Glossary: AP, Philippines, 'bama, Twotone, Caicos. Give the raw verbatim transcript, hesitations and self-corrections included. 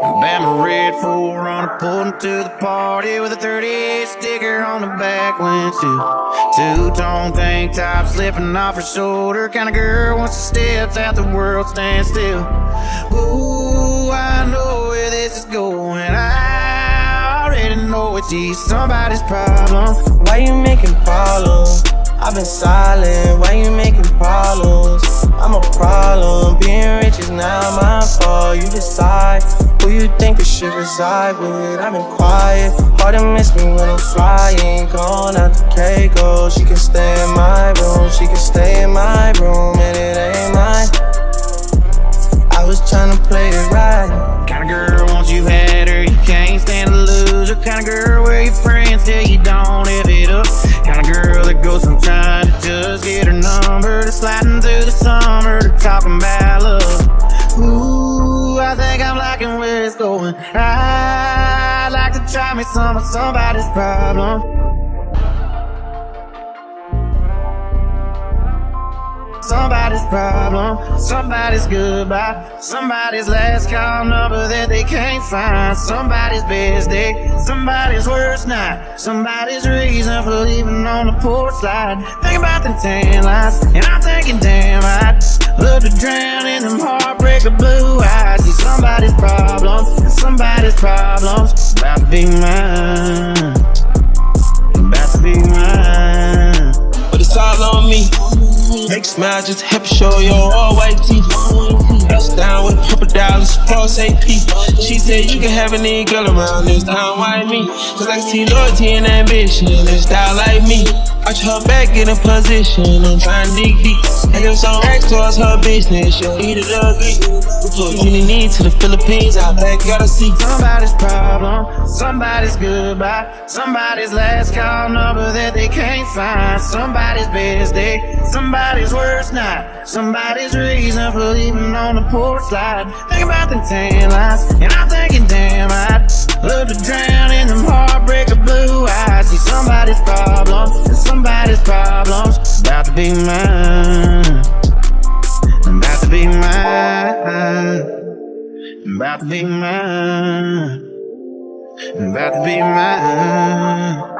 Bama red four runner pulled into the party with a thirty-eight sticker on the back windshield. Two-tone tank top slipping off her shoulder, kind of girl once she steps out the world stands still. Ooh, I know where this is going. I already know it's she's somebody's problem. Why you making problems? I've been silent. Why you making problems? I'm a problem. Being rich is not my fault. You decide who you think you should reside with. I've been quiet. Hard to miss me when I'm flying. Gone out to Caicos. She can stay in my room. She can stay in my room, and it ain't mine. I was tryna play it right. Kinda girl, once you had her, you can't stand to lose her. Kinda girl, where your friends till you don't have it up. Kinda girl that goes from time to just get her number to sliding through the summer to talking about love. Ooh, I think I'm liking where it's going. I'd like to try me some of somebody's problem. Somebody's problem, somebody's goodbye, somebody's last call number that they can't find, somebody's best day, somebody's worst night, somebody's reason for leaving on the porch slide. Think about the tan lines, and I'm thinking damn I'd love to drown in them heartbreaker blue eyes. See, somebody's problem, and somebody's problem's about to be mine, about to be mine. But it's all on me. Make smile, just help show your all white teeth. That's down with a couple dollars, false A P. She said you can have any girl around this town, why me? Cause I can see loyalty and ambition, this style like me. Arch her back in a position, I'm trying to dig deep. And if some acts towards her business, she'll eat it ugly. Before you need to the Philippines, I back gotta see. Somebody's problem, somebody's goodbye, somebody's last call number that they can't find, somebody's best day, somebody somebody's worst night, somebody's reason for leaving on the porch slide. Think about the tan lines, and I'm thinking damn I'd love to drown in them heartbreaker blue eyes. See, somebody's problem, and somebody's problem's about to be mine, about to be mine, about to be mine, about to be mine.